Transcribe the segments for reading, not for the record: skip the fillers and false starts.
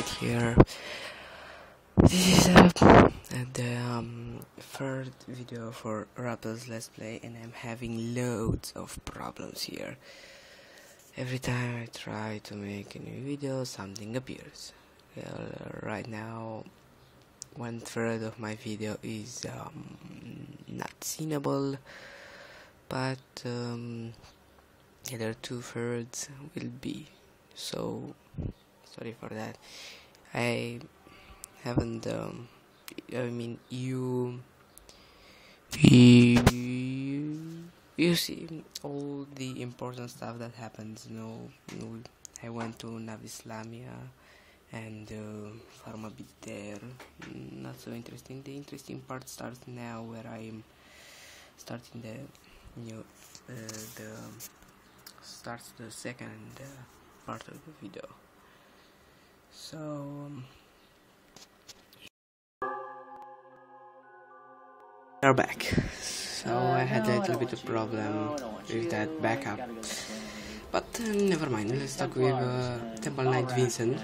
right here. This is the third video for Rappelz Let's Play, and I'm having loads of problems here. Every time I try to make a new video, something appears. Right now, 1/3 of my video is not seenable, but the other 2/3 will be. So sorry for that. I haven't. You see all the important stuff that happens. I went to Navislamia and farm a bit there. Not so interesting. The interesting part starts now, where I'm starting the new starts the second part of the video. So. We are back. So I had a little bit of problem with that backup, but never mind. Let's talk with Temple Knight Vincent.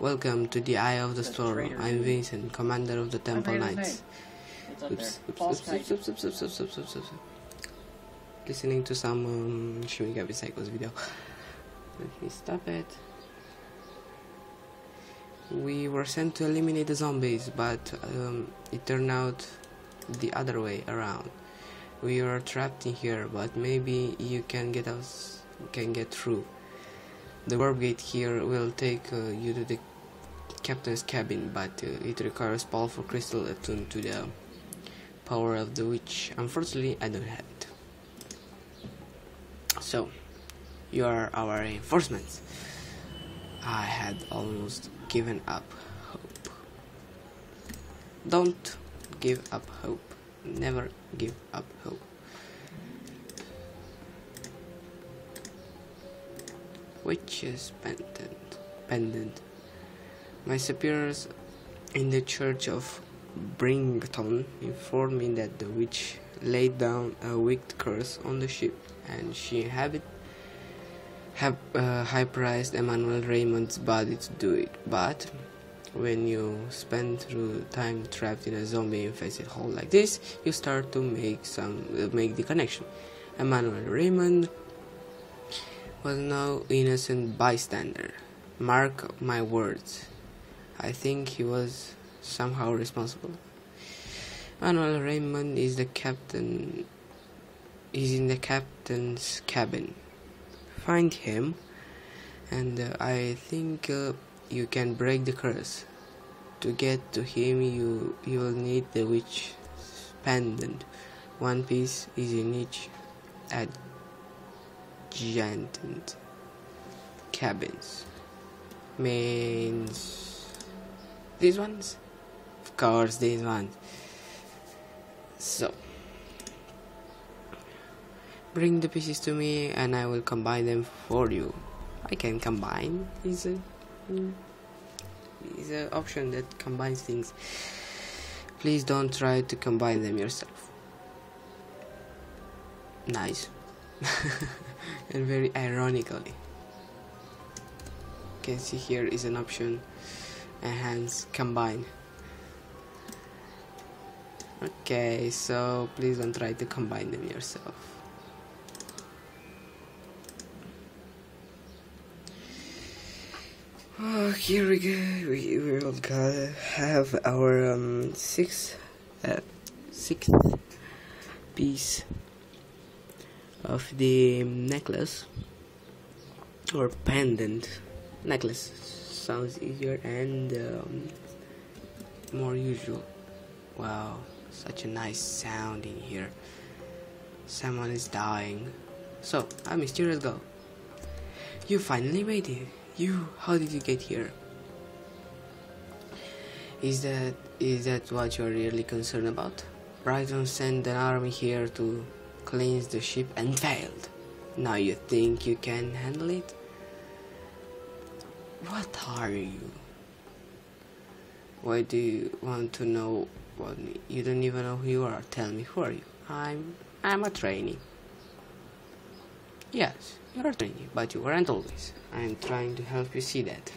Welcome to the Eye of the Storm. I'm Vincent, commander of the Temple Knights. Listening to some Shimigabi Psycho's video. Let me stop it. We were sent to eliminate the zombies, but it turned out the other way around. We are trapped in here, but maybe you can get us through. The warp gate here will take you to the captain's cabin, but it requires powerful crystal attuned to the power of the witch. Unfortunately, I don't have it. So you are our reinforcements. I had almost given up hope. Don't give up hope. Never give up hope. Witch's pendant. My superiors in the Church of Brington informed me that the witch laid down a wicked curse on the ship, and she high-priced Emmanuel Raymond's body to do it. But when you spend through time trapped in a zombie-infested hole like this, you start to make the connection. Emmanuel Raymond was no innocent bystander. Mark my words. I think he was somehow responsible. Emmanuel Raymond is the captain. He's in the captain's cabin. Find him, and I think. You can break the curse. To get to him, you will need the witch's pendant. One piece is in each adjacent cabins. Means these ones? Of course, these ones. So bring the pieces to me, and I will combine them for you. I can combine. Is an option that combines things. Please don't try to combine them yourself. Nice. And very ironically, you can see here is an option, enhance combine. Okay, so please don't try to combine them yourself. Oh, here we go. We will have our sixth piece of the necklace or pendant. Necklace sounds easier and more usual. Wow, such a nice sound in here. Someone is dying. So, a mysterious girl. You finally made it. How did you get here? Is that what you're really concerned about? Brighton sent an army here to cleanse the ship and failed. Now you think you can handle it? What are you? Why do you want to know what you don't even know who you are? Tell me, who are you? I'm a trainee. Yes, you're a trainee, but you weren't always. I'm trying to help you see that.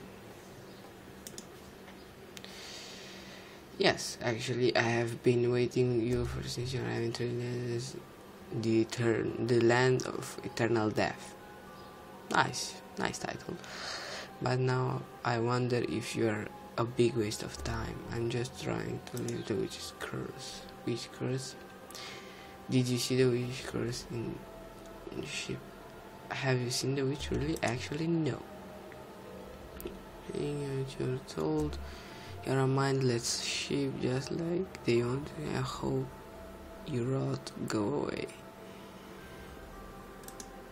Yes, actually I have been waiting you for since your arrival in the land of eternal death. Nice, nice title. But now I wonder if you are a big waste of time. I'm just trying to live the witch's curse. Witch curse? Did you see the witch curse in the ship? Have you seen the witch really? Actually, no. You're told you're a mindless sheep, just like they want. I hope you rot, go away.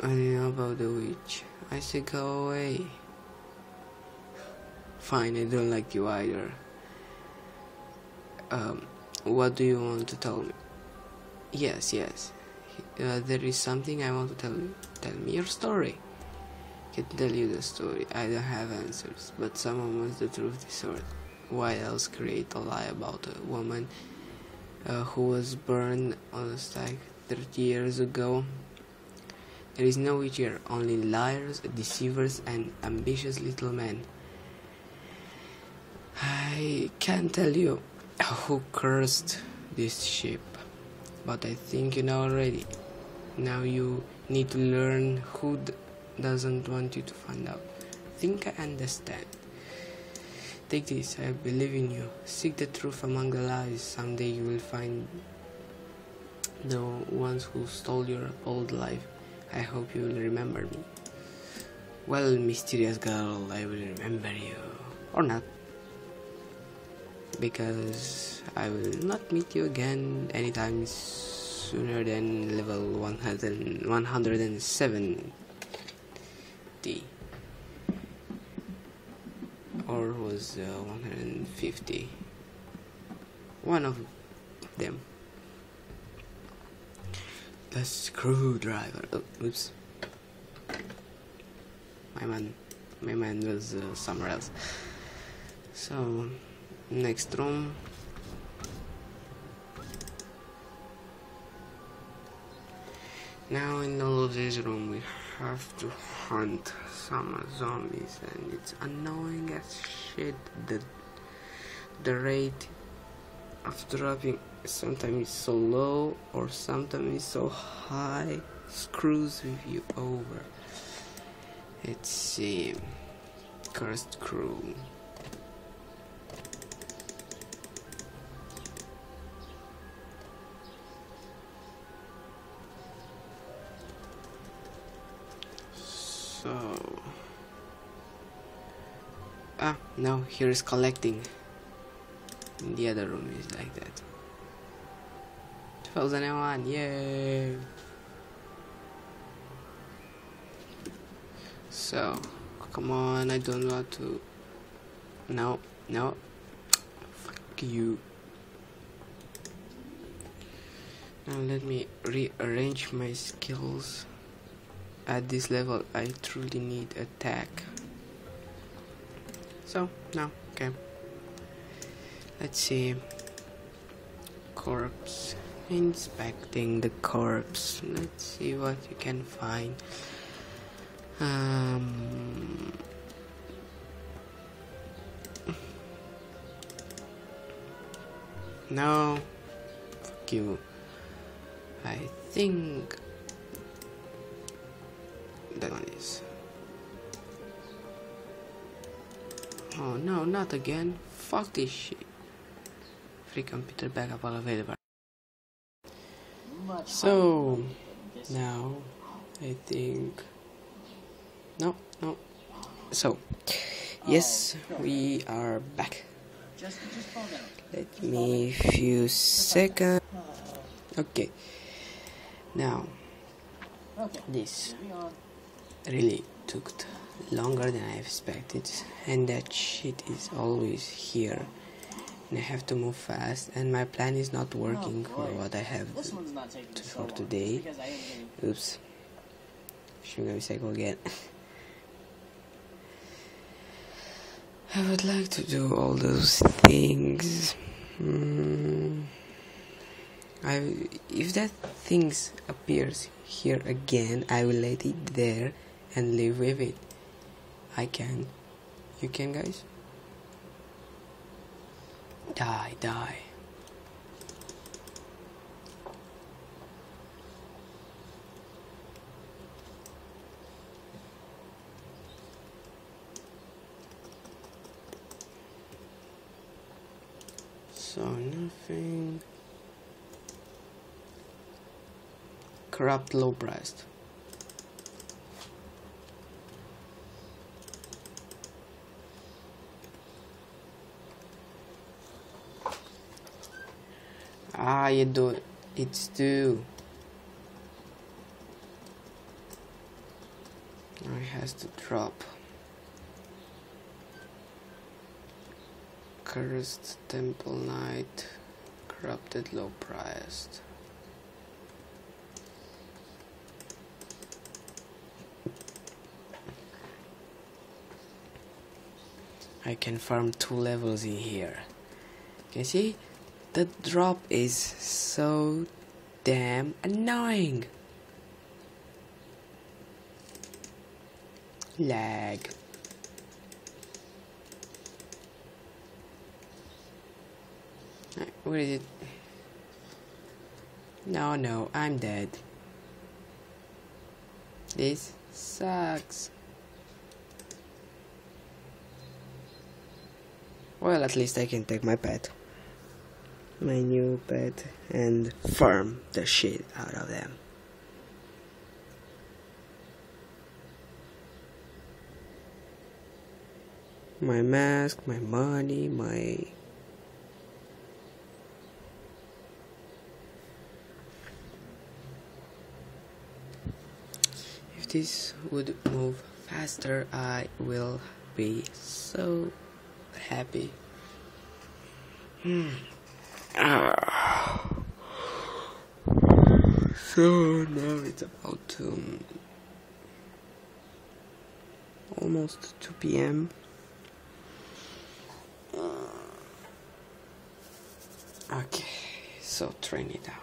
I don't know about the witch. I say go away. Fine, I don't like you either. What do you want to tell me? Yes, yes. There is something I want to tell you. Tell me your story. I can tell you the story. I don't have answers, but someone wants the truth disordered. Why else create a lie about a woman who was burned on a stake 30 years ago? There is no witch here, only liars, deceivers, and ambitious little men. I can't tell you who cursed this ship, but I think you know already. Now you need to learn who doesn't want you to find out. Think I understand. Take this, I believe in you. Seek the truth among the lies. Someday you will find the ones who stole your old life. I hope you will remember me. Well, mysterious girl, I will remember you. Or not. Because I will not meet you again anytime sooner than level 170. Or was 150. One of them. The screwdriver. Oh, oops. My mind was somewhere else. So. Next room. Now in all of this room we have to hunt some zombies, and it's annoying as shit that the rate of dropping sometimes is so low or sometimes is so high, screws with you over. Let's see. Cursed Crew. So... ah, no, here is collecting. In the other room is like that. 2001, yay! So, come on, I don't want to... no, no. Fuck you. Now let me rearrange my skills. At this level, I truly need attack. So, no, okay. Let's see. Corpse. Inspecting the corpse. Let's see what you can find. No. Fuck you. I think... that one is. Oh no, not again. Fuck this shit. Free computer backup all available. So, now I think. No, no. So, yes, we are back. Let me few seconds. Okay. Now, this really took longer than I expected, and that shit is always here, and I have to move fast, and my plan is not working for what I have for today. Oops, should I be psycho again? I would like to do all those things. If that things appears here again, I will let it there and live with it. I can. You can, guys? Die, die. So nothing. Corrupt low priced. Ah, you do it. It's two. Now it has to drop. Cursed Temple Knight, corrupted, low priced. I can farm 2 levels in here. Can you see? The drop is so damn annoying. Lag. What is it? No, I'm dead. This sucks. Well, at least I can take my pet. My new pet and farm the shit out of them. My mask, my money, my... If this would move faster, I will be so happy. So now it's about almost 2 PM. Okay, so train it down.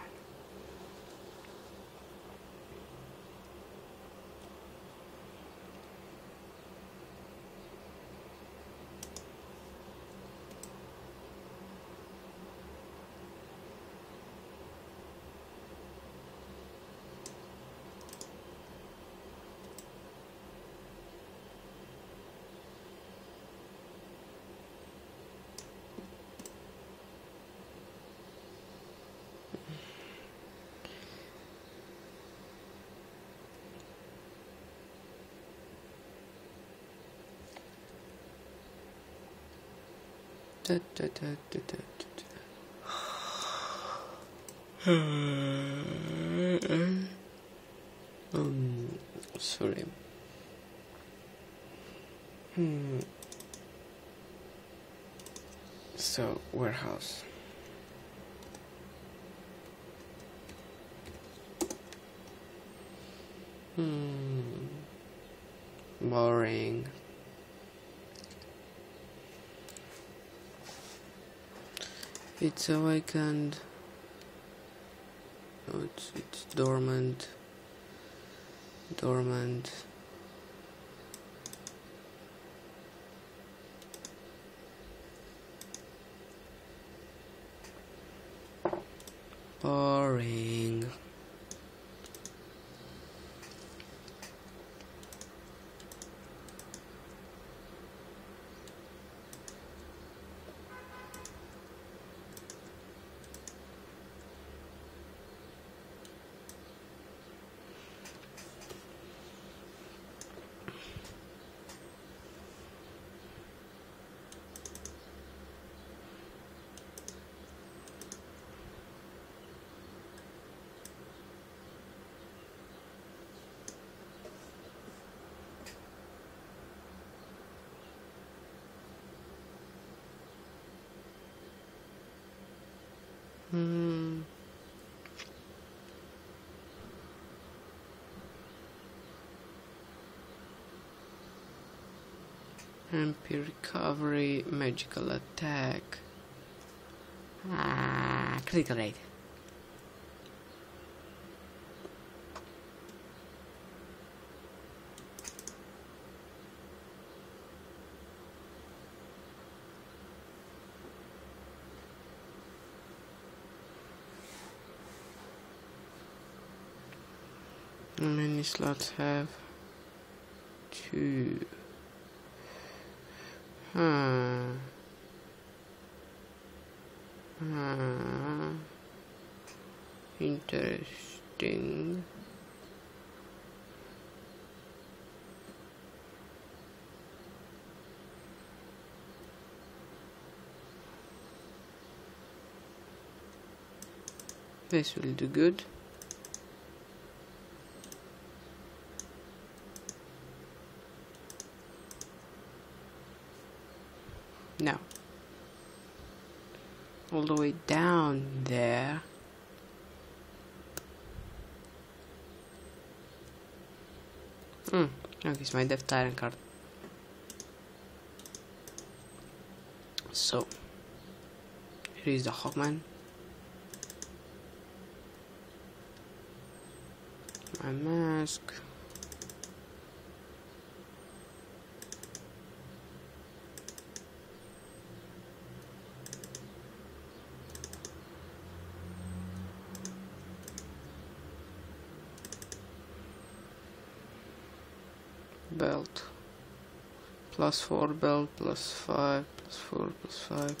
Sorry. So, warehouse. Boring. It's awakened. No, it's dormant. Dormant. Boring. MP recovery, magical attack, critical rate. many slots have? 2. Interesting. This will do good. Now, all the way down there. Okay, it's my Death Tyrant card. So, here is the Hawkman. My mask. Belt. +4 belt, +5, +4, +5.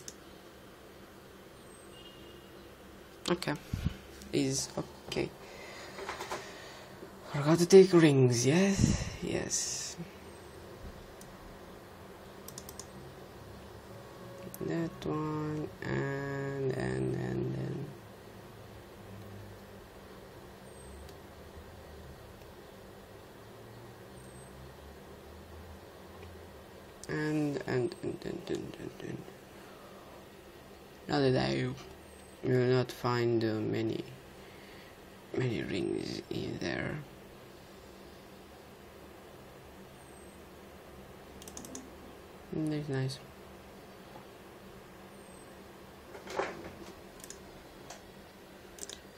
Okay. Is okay. Forgot to take rings, yes? Yes. That one and and now that I will not find many rings in there. That's nice.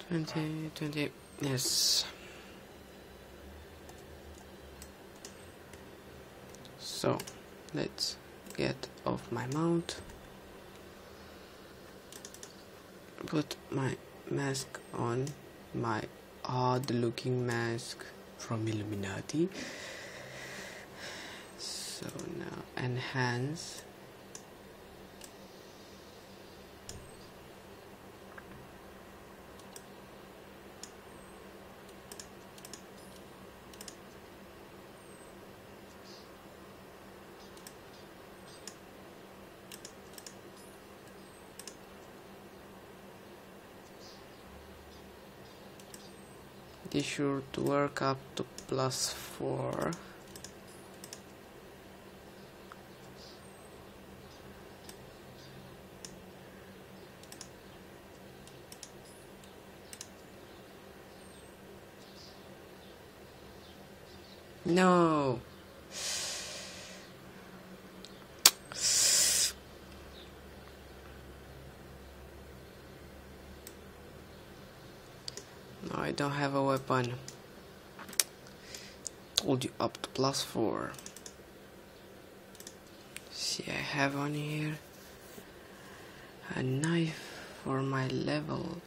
Twenty, yes. So let's get off my mount. Put my mask on, my odd looking mask from Illuminati. So now enhance. Be sure to work up to +4. No. No, I don't have a weapon. Told you up to +4. See, I have on here a knife for my level.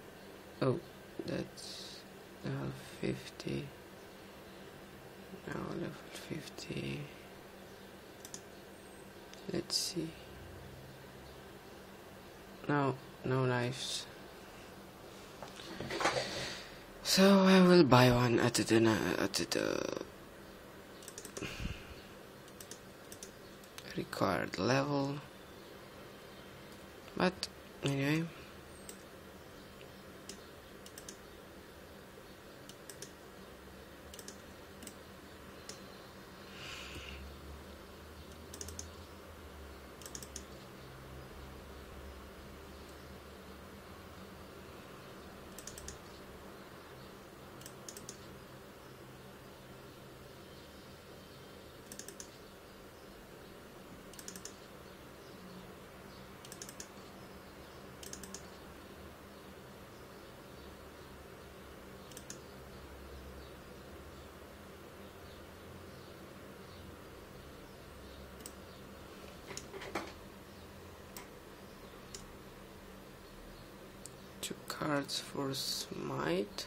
Oh, that's level 50. Now level 50. Let's see. No knives. So I will buy one at the required level. But anyway. Cards for smite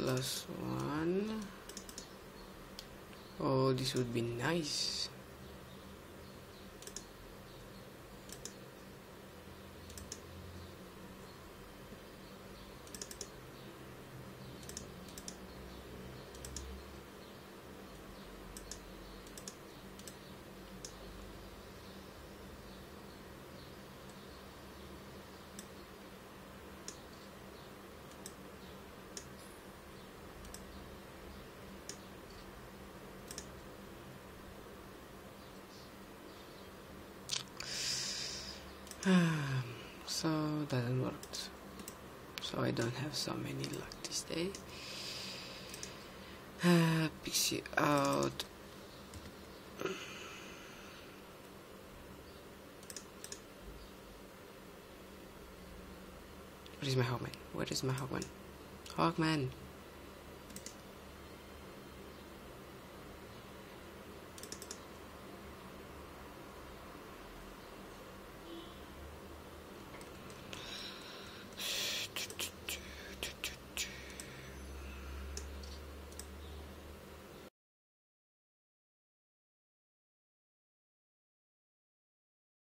+1. Oh, this would be nice. So doesn't work. So I don't have so many luck this day. Pixie out. Where is my Hawkman? Where is my Hawkman? Hawkman!